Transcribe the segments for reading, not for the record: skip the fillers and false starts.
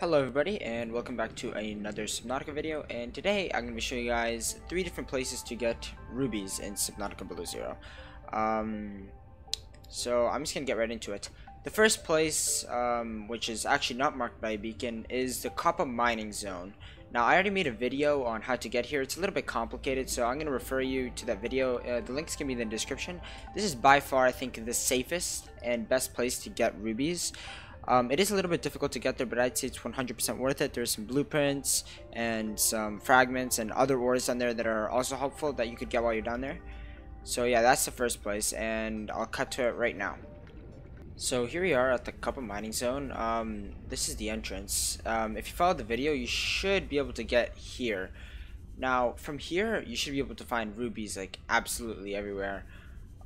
Hello everybody, and welcome back to another Subnautica video. And today I'm going to be showing you guys three different places to get rubies in Subnautica Below Zero. So I'm just going to get right into it. The first place, which is actually not marked by a beacon, is the Koppa mining zone. Now I already made a video on how to get here. It's a little bit complicated, so I'm going to refer you to that video. The link's going to be in the description. This is by far, I think, the safest and best place to get rubies. It is a little bit difficult to get there, but I'd say it's 100% worth it. There's some blueprints and some fragments and other ores on there that are also helpful that you could get while you're down there. So yeah, that's the first place, and I'll cut to it right now. So here we are at the Koppa mining zone. This is the entrance. If you follow the video, you should be able to get here. Now from here, you should be able to find rubies like absolutely everywhere.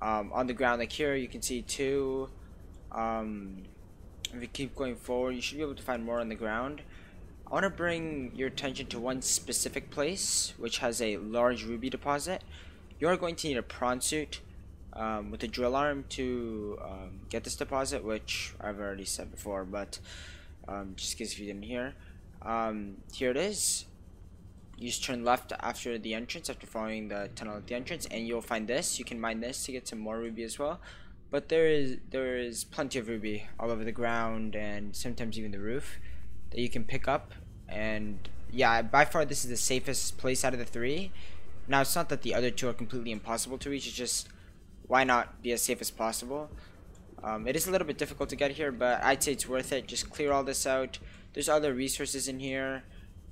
On the ground, like here, you can see two. If you keep going forward, you should be able to find more on the ground. I want to bring your attention to one specific place which has a large ruby deposit. You're going to need a prawn suit with a drill arm to get this deposit, which I've already said before, but just in case if you didn't hear. Here it is. You just turn left after the entrance, after following the tunnel at the entrance, and you'll find this. You can mine this to get some more ruby as well. But there is plenty of ruby all over the ground and sometimes even the roof that you can pick up. And yeah, by far this is the safest place out of the three. Now it's not that the other two are completely impossible to reach, it's just why not be as safe as possible. It is a little bit difficult to get here, but I'd say it's worth it. Just clear all this out. There's other resources in here,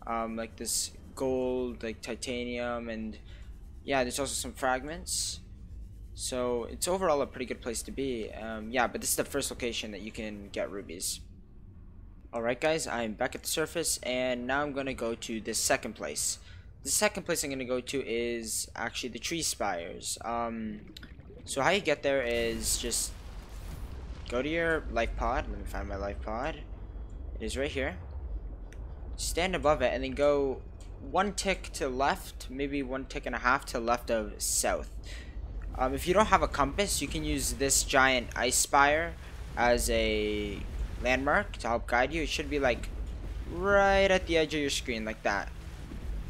like this gold, like titanium, and yeah, there's also some fragments. So it's overall a pretty good place to be. Yeah, but this is the first location that you can get rubies. Alright guys, I'm back at the surface, and now I'm going to go to the second place. The second place I'm going to go to is actually the tree spires. So how you get there is just go to your life pod. Let me find my life pod. It is right here. Stand above it and then go one tick to the left, maybe one tick and a half to the left of south. If you don't have a compass, you can use this giant ice spire as a landmark to help guide you. It should be like right at the edge of your screen, like that.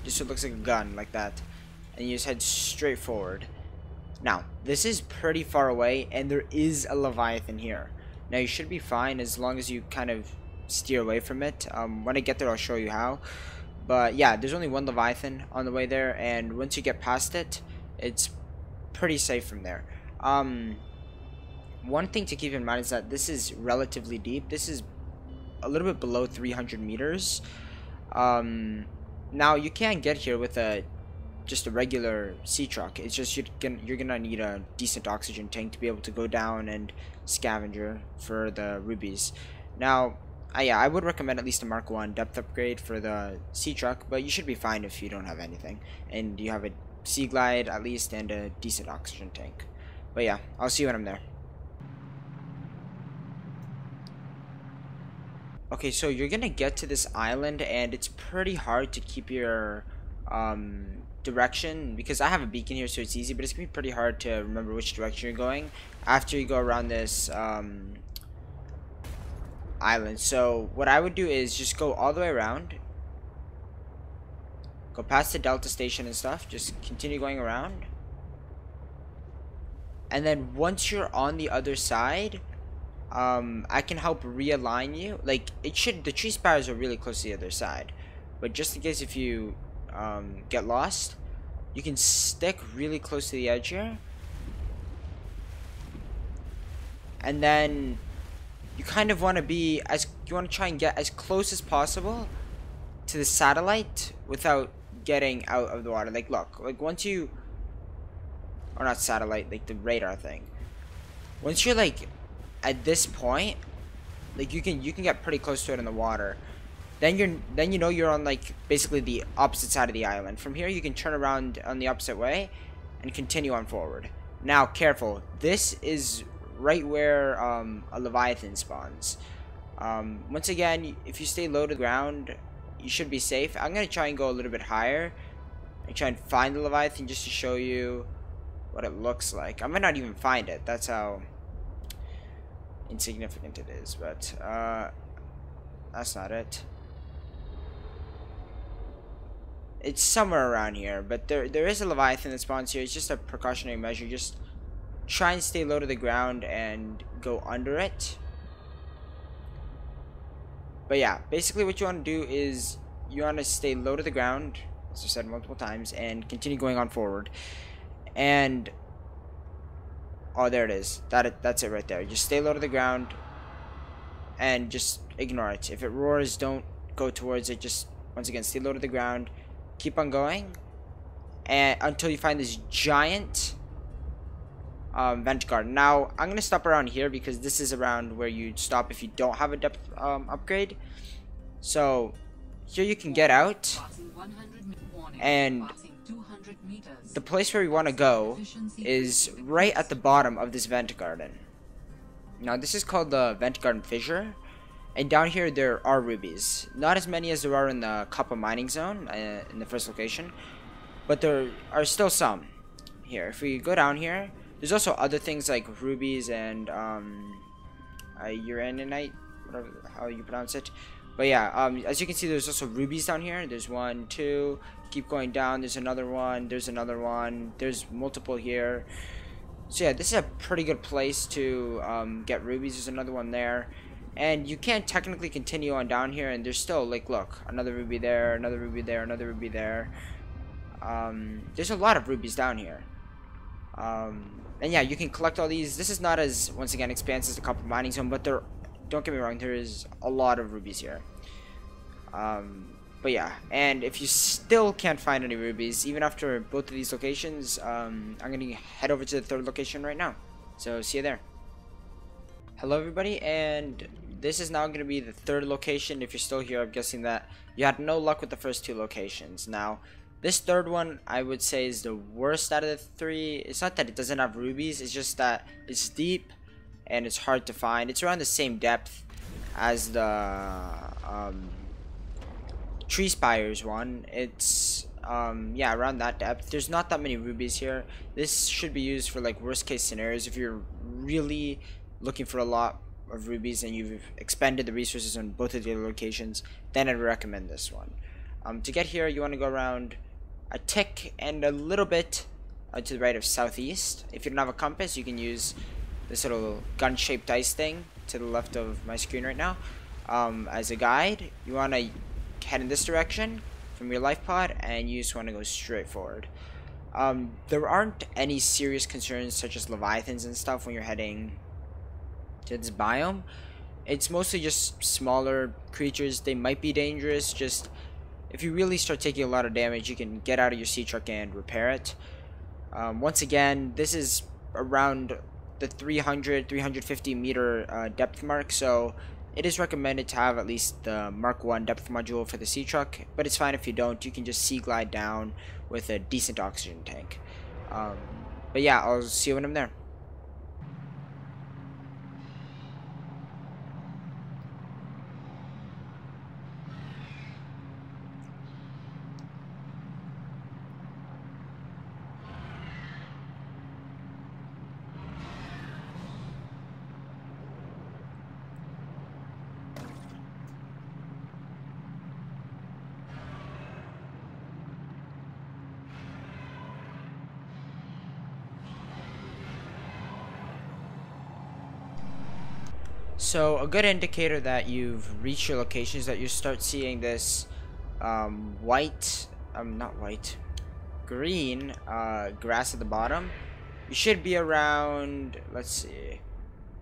Just so it looks like a gun, like that. And you just head straight forward. Now, this is pretty far away, and there is a Leviathan here. Now, you should be fine as long as you kind of steer away from it. When I get there, I'll show you how. But yeah, there's only one Leviathan on the way there, and once you get past it, it's pretty safe from there. One thing to keep in mind is that this is relatively deep. This is a little bit below 300 meters. Now you can get here with just a regular sea truck. It's just you're gonna need a decent oxygen tank to be able to go down and scavenger for the rubies. Now, I would recommend at least a Mark 1 depth upgrade for the sea truck, but you should be fine if you don't have anything and you have a sea glide at least and a decent oxygen tank. But yeah, I'll see you when I'm there. Okay, so you're gonna get to this island, and it's pretty hard to keep your direction because I have a beacon here, so it's easy, but it's gonna be pretty hard to remember which direction you're going after you go around this island. So what I would do is just go all the way around. Go past the Delta Station and stuff. Just continue going around. And then once you're on the other side, I can help realign you. Like, the tree spires are really close to the other side. But just in case if you get lost, you can stick really close to the edge here. And then you kind of want to be you want to try and get as close as possible to the satellite without getting out of the water. Like, look, like once you, or not satellite, like the radar thing, once you're like at this point, like you can get pretty close to it in the water. Then you know you're on like basically the opposite side of the island. From here you can turn around on the opposite way and continue on forward. Now careful, this is right where a Leviathan spawns. Once again, if you stay low to the ground, you should be safe. I'm going to try and go a little bit higher and try and find the Leviathan just to show you what it looks like. I might not even find it. That's how insignificant it is, but that's not it. It's somewhere around here, but there is a Leviathan that spawns here. It's just a precautionary measure. Just try and stay low to the ground and go under it. But yeah, basically what you want to do is you want to stay low to the ground, as I said multiple times, and continue going on forward. And oh, there it is. That's it right there. Just stay low to the ground and just ignore it. If it roars, don't go towards it. Just once again, stay low to the ground. Keep on going, and until you find this giant vent garden. Now I'm gonna stop around here because this is around where you stop if you don't have a depth upgrade. So here you can get out, and the place where we want to go is right at the bottom of this vent garden. Now this is called the vent garden fissure. And down here there are rubies, not as many as there are in the Koppa mining zone in the first location, but there are still some here. If we go down here, there's also other things like rubies and uraninite, whatever how you pronounce it. But yeah, as you can see, there's also rubies down here. There's 1, 2. Keep going down. There's another one. There's another one. There's multiple here. So yeah, this is a pretty good place to get rubies. There's another one there. And you can't technically continue on down here, and there's still, like, look, another ruby there, another ruby there, another ruby there. There's a lot of rubies down here. And yeah, you can collect all these. This is not as, once again, expansive as the Koppa mining zone, but there, don't get me wrong, there is a lot of rubies here. But yeah, and if you still can't find any rubies, even after both of these locations, I'm going to head over to the third location right now. So see you there. Hello everybody, and this is now going to be the third location. If you're still here, I'm guessing that you had no luck with the first two locations. Now this third one, I would say, is the worst out of the three. It's not that it doesn't have rubies, it's just that it's deep and it's hard to find. It's around the same depth as the tree spires one. It's yeah, around that depth. There's not that many rubies here. This should be used for like worst case scenarios if you're really looking for a lot of rubies and you've expended the resources on both of the other locations. Then I'd recommend this one. To get here, you want to go around a tick and a little bit to the right of southeast. If you don't have a compass, you can use this little gun-shaped dice thing to the left of my screen right now as a guide. You want to head in this direction from your life pod, and you just want to go straight forward. There aren't any serious concerns such as leviathans and stuff when you're heading to this biome. It's mostly just smaller creatures. They might be dangerous. Just if you really start taking a lot of damage, you can get out of your sea truck and repair it. Once again, this is around the 300-350 meter depth mark, so it is recommended to have at least the Mark 1 depth module for the sea truck, but it's fine if you don't. You can just sea glide down with a decent oxygen tank. But yeah, I'll see you when I'm there. So a good indicator that you've reached your location is that you start seeing this green grass at the bottom. You should be around, let's see,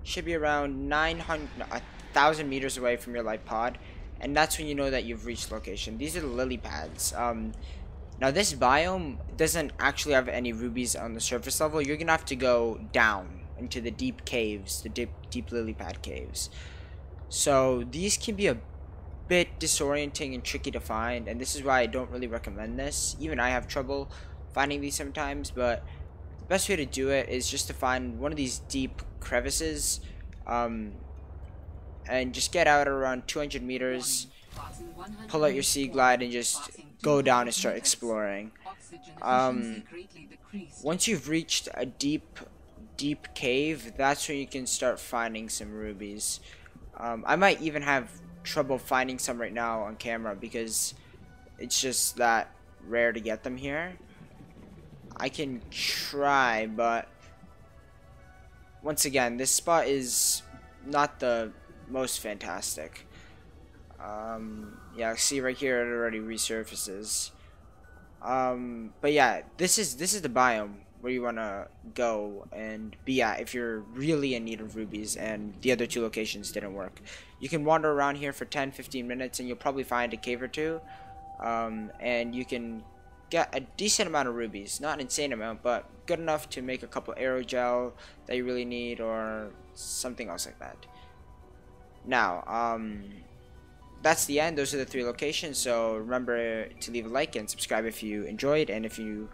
should be around 1,000 meters away from your light pod, and that's when you know that you've reached location. These are the lily pads. Now this biome doesn't actually have any rubies on the surface level. You're gonna have to go down into the deep caves, the deep lily pad caves. So these can be a bit disorienting and tricky to find, and this is why I don't really recommend this. Even I have trouble finding these sometimes, but the best way to do it is just to find one of these deep crevices and just get out around 200 meters, pull out your sea glide, and just go down and start exploring. Once you've reached a deep cave, that's when you can start finding some rubies. I might even have trouble finding some right now on camera because it's just that rare to get them here. I can try, but once again, this spot is not the most fantastic. Yeah, see right here it already resurfaces. But yeah, this is the biome where you want to go and be at if you're really in need of rubies and the other two locations didn't work. You can wander around here for 10-15 minutes and you'll probably find a cave or two, and you can get a decent amount of rubies, not an insane amount, but good enough to make a couple aerogel that you really need or something else like that. Now, that's the end. Those are the three locations, so remember to leave a like and subscribe if you enjoyed and if you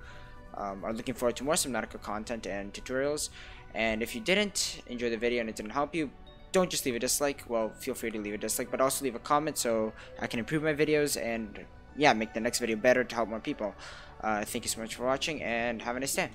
are looking forward to more Subnautica content and tutorials. And if you didn't enjoy the video and it didn't help you, don't just leave a dislike. Well, feel free to leave a dislike, but also leave a comment so I can improve my videos and yeah, make the next video better to help more people. Thank you so much for watching and have a nice day.